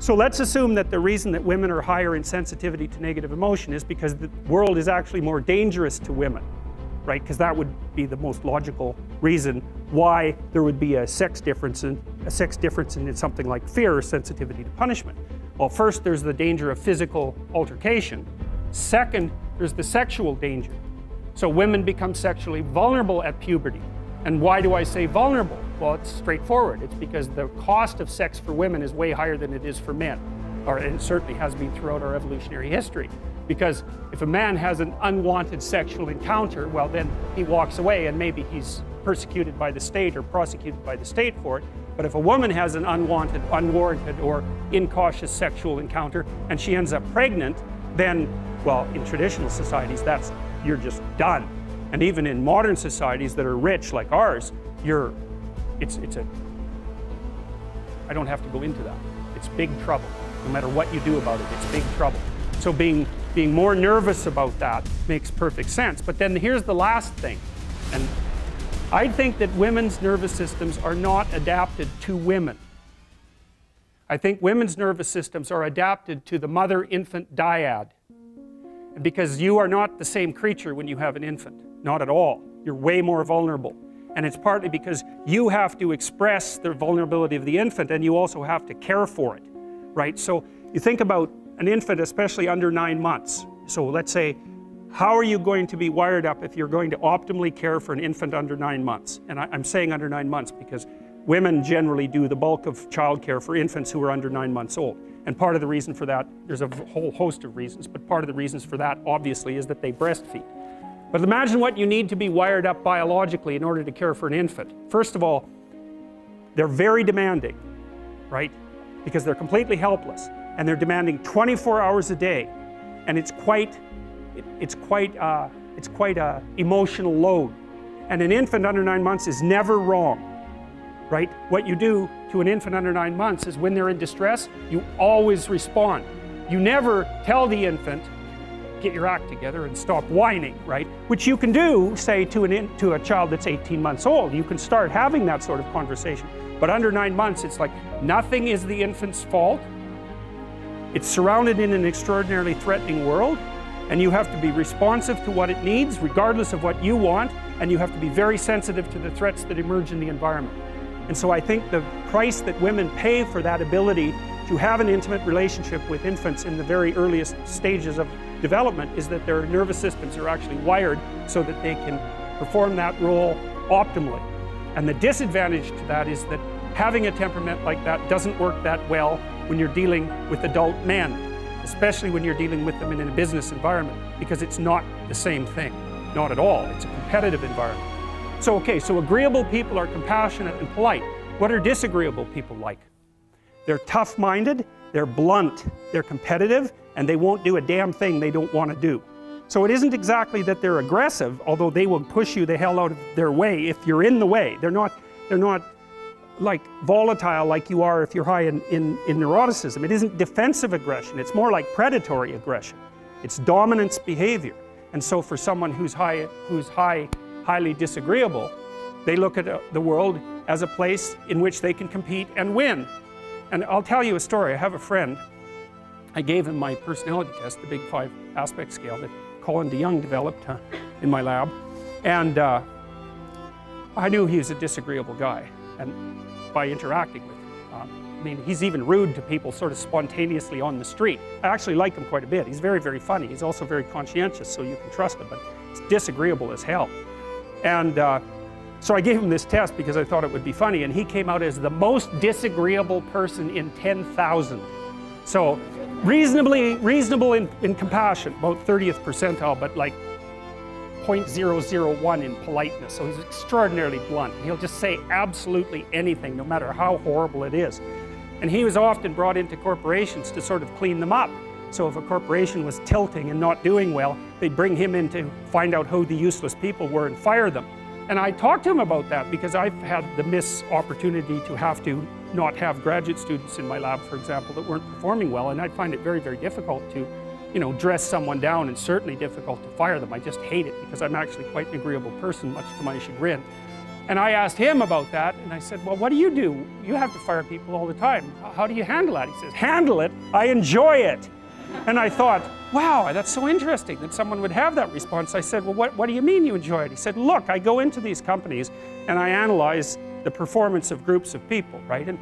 So let's assume that the reason that women are higher in sensitivity to negative emotion is because the world is actually more dangerous to women, right? Because that would be the most logical reason why there would be a sex difference in something like fear or sensitivity to punishment. Well, first, there's the danger of physical altercation. Second, there's the sexual danger. So women become sexually vulnerable at puberty. And why do I say vulnerable? Well, it's straightforward. It's because the cost of sex for women is way higher than it is for men, or it certainly has been throughout our evolutionary history. Because if a man has an unwanted sexual encounter, well, then he walks away and maybe he's persecuted by the state or prosecuted by the state for it. But if a woman has an unwanted, unwarranted, or incautious sexual encounter and she ends up pregnant, then, well, in traditional societies, that's, you're just done. And even in modern societies that are rich like ours, I don't have to go into that. It's big trouble. No matter what you do about it, it's big trouble. So being more nervous about that makes perfect sense. But then here's the last thing. And I think that women's nervous systems are not adapted to women. I think women's nervous systems are adapted to the mother-infant dyad. And because you are not the same creature when you have an infant. Not at all. You're way more vulnerable. And it's partly because you have to express the vulnerability of the infant and you also have to care for it, right? So you think about an infant, especially under 9 months. So let's say, how are you going to be wired up if you're going to optimally care for an infant under 9 months? And I'm saying under 9 months because women generally do the bulk of childcare for infants who are under 9 months old. And part of the reason for that, there's a whole host of reasons, but part of the reasons for that obviously is that they breastfeed. But imagine what you need to be wired up biologically in order to care for an infant. First of all, they're very demanding, right? Because they're completely helpless. And they're demanding 24 hours a day. And it's quite a emotional load. And an infant under 9 months is never wrong, right? What you do to an infant under 9 months is when they're in distress, you always respond. You never tell the infant, get your act together and stop whining, right? Which you can do, say, to a child that's 18 months old. You can start having that sort of conversation. But under 9 months, it's like nothing is the infant's fault. It's surrounded in an extraordinarily threatening world, and you have to be responsive to what it needs, regardless of what you want, and you have to be very sensitive to the threats that emerge in the environment. And so I think the price that women pay for that ability to have an intimate relationship with infants in the very earliest stages of development is that their nervous systems are actually wired so that they can perform that role optimally. And the disadvantage to that is that having a temperament like that doesn't work that well when you're dealing with adult men, especially when you're dealing with them in a business environment, because it's not the same thing. Not at all. It's a competitive environment. So, okay, so agreeable people are compassionate and polite. What are disagreeable people like? They're tough-minded, they're blunt, they're competitive, and they won't do a damn thing they don't want to do. So it isn't exactly that they're aggressive, although they will push you the hell out of their way if you're in the way. They're not like volatile like you are if you're high in neuroticism. It isn't defensive aggression, it's more like predatory aggression. It's dominance behavior. And so for someone who's highly disagreeable, they look at the world as a place in which they can compete and win. And I'll tell you a story. I have a friend. I gave him my personality test, the Big Five Aspect Scale that Colin DeYoung developed in my lab. And I knew he was a disagreeable guy. And by interacting with him. I mean, he's even rude to people sort of spontaneously on the street. I actually like him quite a bit. He's very, very funny. He's also very conscientious, so you can trust him, but it's disagreeable as hell. And so I gave him this test because I thought it would be funny, and he came out as the most disagreeable person in 10,000. So reasonable in compassion, about 30th percentile, but like 0.001 in politeness, so he's extraordinarily blunt. He'll just say absolutely anything, no matter how horrible it is. And he was often brought into corporations to sort of clean them up. So if a corporation was tilting and not doing well, they'd bring him in to find out who the useless people were and fire them. And I talked to him about that because I've had the opportunity to have to not have graduate students in my lab, for example, that weren't performing well, and I find it very, very difficult to dress someone down, and certainly difficult to fire them. I just hate it because I'm actually quite an agreeable person, much to my chagrin. And I asked him about that, and I said, well, what do? You have to fire people all the time. How do you handle that? He says, handle it? I enjoy it. And I thought, wow, that's so interesting that someone would have that response. I said, well, what do you mean you enjoy it? He said, look, I go into these companies and I analyze the performance of groups of people, right? And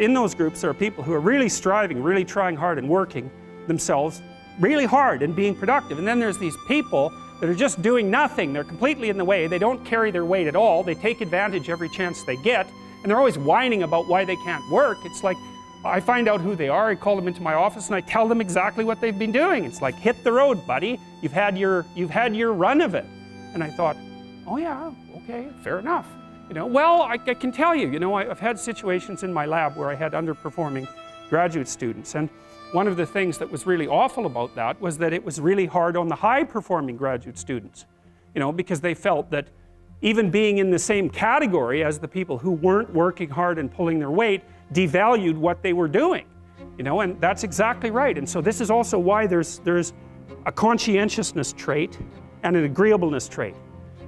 in those groups, there are people who are really striving, really trying hard and working themselves really hard and being productive. And then there's these people that are just doing nothing. They're completely in the way. They don't carry their weight at all. They take advantage every chance they get. And they're always whining about why they can't work. It's like, I find out who they are, I call them into my office and I tell them exactly what they've been doing. It's like, hit the road, buddy. You've had your run of it. And I thought, oh yeah, okay, fair enough. You know, well, I can tell you, I've had situations in my lab where I had underperforming graduate students. And one of the things that was really awful about that was that it was really hard on the high-performing graduate students, because they felt that even being in the same category as the people who weren't working hard and pulling their weight devalued what they were doing, and that's exactly right. And so this is also why there's a conscientiousness trait and an agreeableness trait.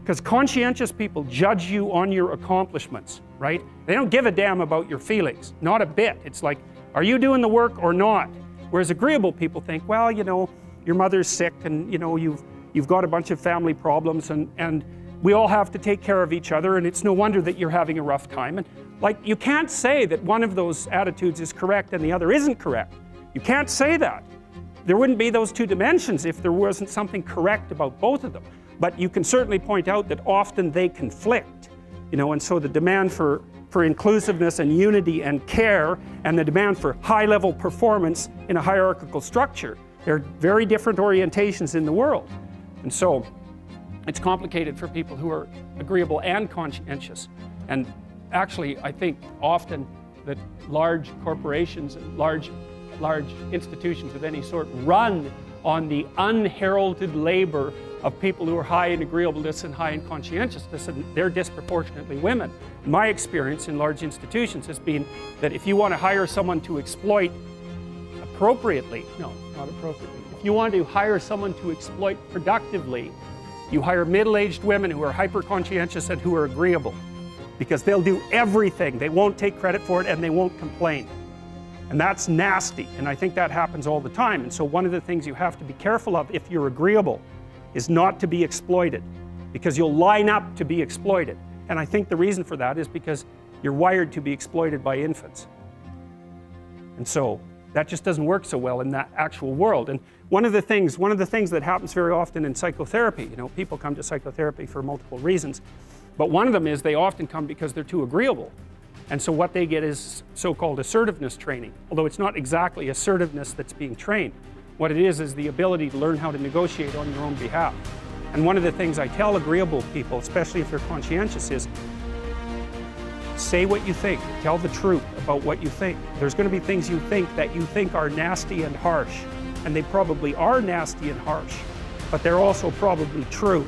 Because conscientious people judge you on your accomplishments, right? They don't give a damn about your feelings, not a bit. It's like, are you doing the work or not? Whereas agreeable people think, well, your mother's sick and you've got a bunch of family problems and we all have to take care of each other and it's no wonder that you're having a rough time. And like, you can't say that one of those attitudes is correct and the other isn't correct. You can't say that. There wouldn't be those two dimensions if there wasn't something correct about both of them. But you can certainly point out that often they conflict, and so the demand for inclusiveness and unity and care and the demand for high-level performance in a hierarchical structure, they're very different orientations in the world. And so it's complicated for people who are agreeable and conscientious. And actually, I think often that large corporations, large institutions of any sort run on the unheralded labor of people who are high in agreeableness and high in conscientiousness, and they're disproportionately women. My experience in large institutions has been that if you want to hire someone to exploit appropriately, no, not appropriately, if you want to hire someone to exploit productively, you hire middle-aged women who are hyper-conscientious and who are agreeable, because they'll do everything. They won't take credit for it and they won't complain. And that's nasty, and I think that happens all the time. And so one of the things you have to be careful of if you're agreeable is not to be exploited, because you'll line up to be exploited. And I think the reason for that is because you're wired to be exploited by infants. And so that just doesn't work so well in that actual world. And one of the things that happens very often in psychotherapy, people come to psychotherapy for multiple reasons, but one of them is they often come because they're too agreeable. And so what they get is so-called assertiveness training, although it's not exactly assertiveness that's being trained. What it is the ability to learn how to negotiate on your own behalf. And one of the things I tell agreeable people, especially if they're conscientious, is say what you think, tell the truth about what you think. There's going to be things you think that you think are nasty and harsh, and they probably are nasty and harsh, but they're also probably true.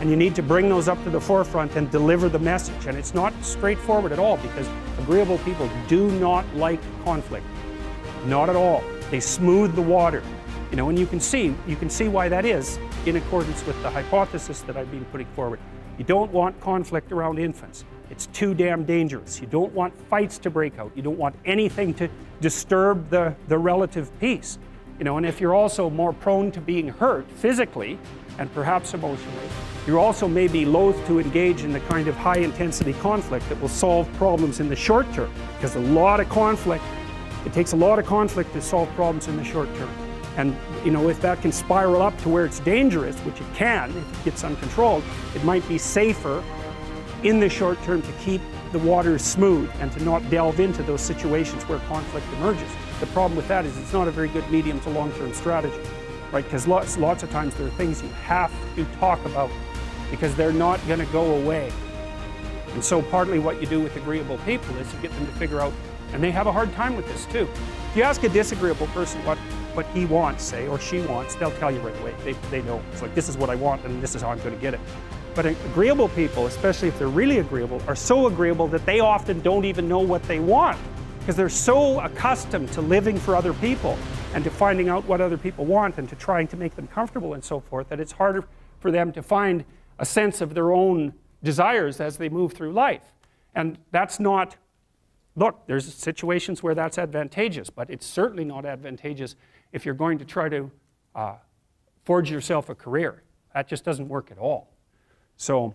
And you need to bring those up to the forefront and deliver the message. And it's not straightforward at all, because agreeable people do not like conflict. Not at all. They smooth the water. And you can see why that is, in accordance with the hypothesis that I've been putting forward. You don't want conflict around infants. It's too damn dangerous. You don't want fights to break out. You don't want anything to disturb the relative peace. And if you're also more prone to being hurt physically, and perhaps emotionally, you also may be loath to engage in the kind of high-intensity conflict that will solve problems in the short term. Because it takes a lot of conflict to solve problems in the short term. And if that can spiral up to where it's dangerous, which it can if it gets uncontrolled, it might be safer in the short term to keep the waters smooth and to not delve into those situations where conflict emerges. The problem with that is it's not a very good medium to long-term strategy. Right, because lots of times there are things you have to talk about because they're not going to go away. And so partly what you do with agreeable people is you get them to figure out, and they have a hard time with this too. If you ask a disagreeable person what he wants, say, or she wants, they'll tell you right away. They know. It's like, this is what I want and this is how I'm going to get it. But agreeable people, especially if they're really agreeable, are so agreeable that they often don't even know what they want, because they're so accustomed to living for other people and to finding out what other people want and to trying to make them comfortable and so forth, that it's harder for them to find a sense of their own desires as they move through life. And that's not, look, there's situations where that's advantageous, but it's certainly not advantageous if you're going to try to forge yourself a career. That just doesn't work at all. So